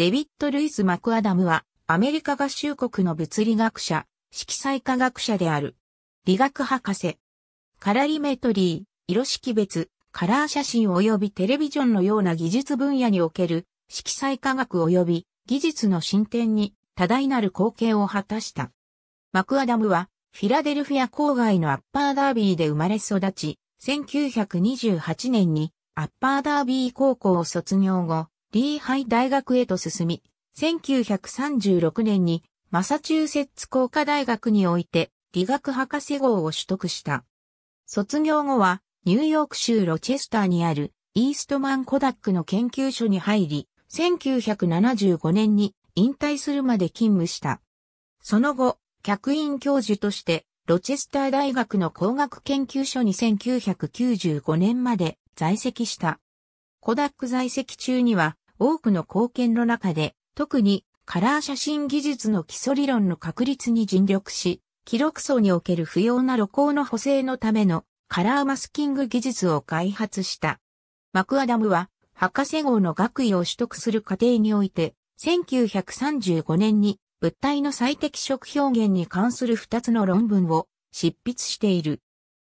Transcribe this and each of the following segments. デビッド・ルイス・マクアダムは、アメリカ合衆国の物理学者、色彩科学者である。理学博士。カラリメトリー、色識別、カラー写真及びテレビジョンのような技術分野における、色彩科学及び技術の進展に多大なる貢献を果たした。マクアダムは、フィラデルフィア郊外のアッパーダービーで生まれ育ち、1928年にアッパーダービー高校を卒業後、リーハイ大学へと進み、1936年にマサチューセッツ工科大学において理学博士号を取得した。卒業後はニューヨーク州ロチェスターにあるイーストマン・コダックの研究所に入り、1975年に引退するまで勤務した。その後、客員教授としてロチェスター大学の工学研究所に1995年まで在籍した。コダック在籍中には多くの貢献の中で、特にカラー写真技術の基礎理論の確立に尽力し、記録層における不要な露光の補正のためのカラーマスキング技術を開発した。マクアダムは博士号の学位を取得する過程において、1935年に物体の最適色表現に関する2つの論文を執筆している。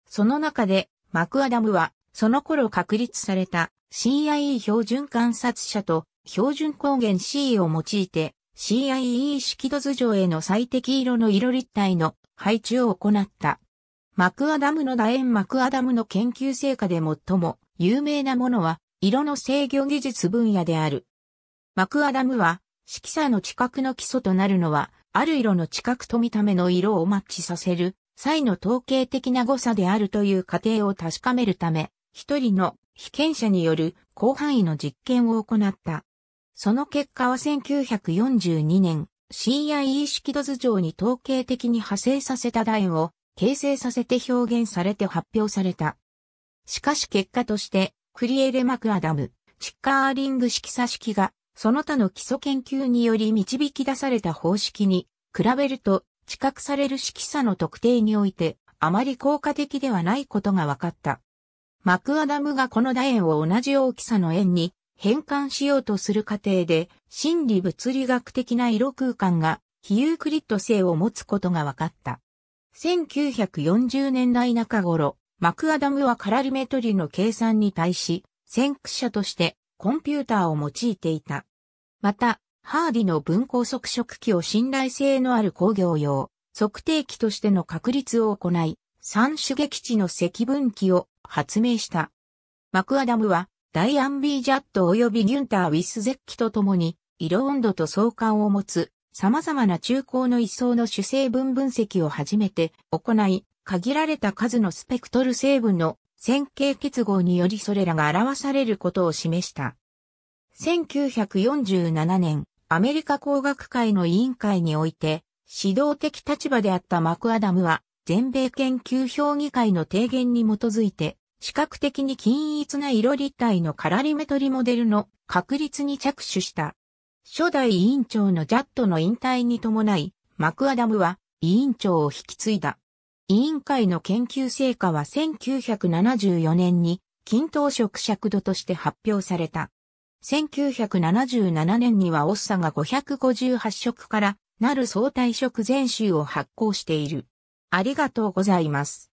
その中でマクアダムはその頃確立された CIE 標準観察者と標準光源 C を用いて CIE 色度図上への最適色の色立体の配置を行った。マクアダムの研究成果で最も有名なものは色の制御技術分野である。マクアダムは色彩の知覚の基礎となるのはある色の知覚と見た目の色をマッチさせる際の統計的な誤差であるという過程を確かめるため一人の被験者による広範囲の実験を行った。その結果は1942年、CIE 色度図上に統計的に派生させた楕円を形成させて表現されて発表された。しかし結果として、クリエレ・マクアダム、チッカーリング色差式が、その他の基礎研究により導き出された方式に、比べると、知覚される色差の特定において、あまり効果的ではないことが分かった。マクアダムがこの楕円を同じ大きさの円に、変換しようとする過程で、心理物理学的な色空間が、非ユークリッド性を持つことが分かった。1940年代中頃、マクアダムはカラリメトリの計算に対し、先駆者としてコンピューターを用いていた。また、ハーディの分光測色器を信頼性のある工業用、測定器としての確立を行い、3種撃地の積分器を発明した。マクアダムは、ダイアン・B・ジャット及びギュンター・ウィスゼッキと共に、色温度と相関を持つ、様々な中光の位相の主成分分析を初めて行い、限られた数のスペクトル成分の線形結合によりそれらが表されることを示した。1947年、アメリカ工学会の委員会において、指導的立場であったマクアダムは、全米研究評議会の提言に基づいて、視覚的に均一な色立体のカラリメトリモデルの確立に着手した。初代委員長のジャットの引退に伴い、マクアダムは委員長を引き継いだ。委員会の研究成果は1974年に均等色尺度として発表された。1977年にはオッサが558色からなる相対色全集を発行している。ありがとうございます。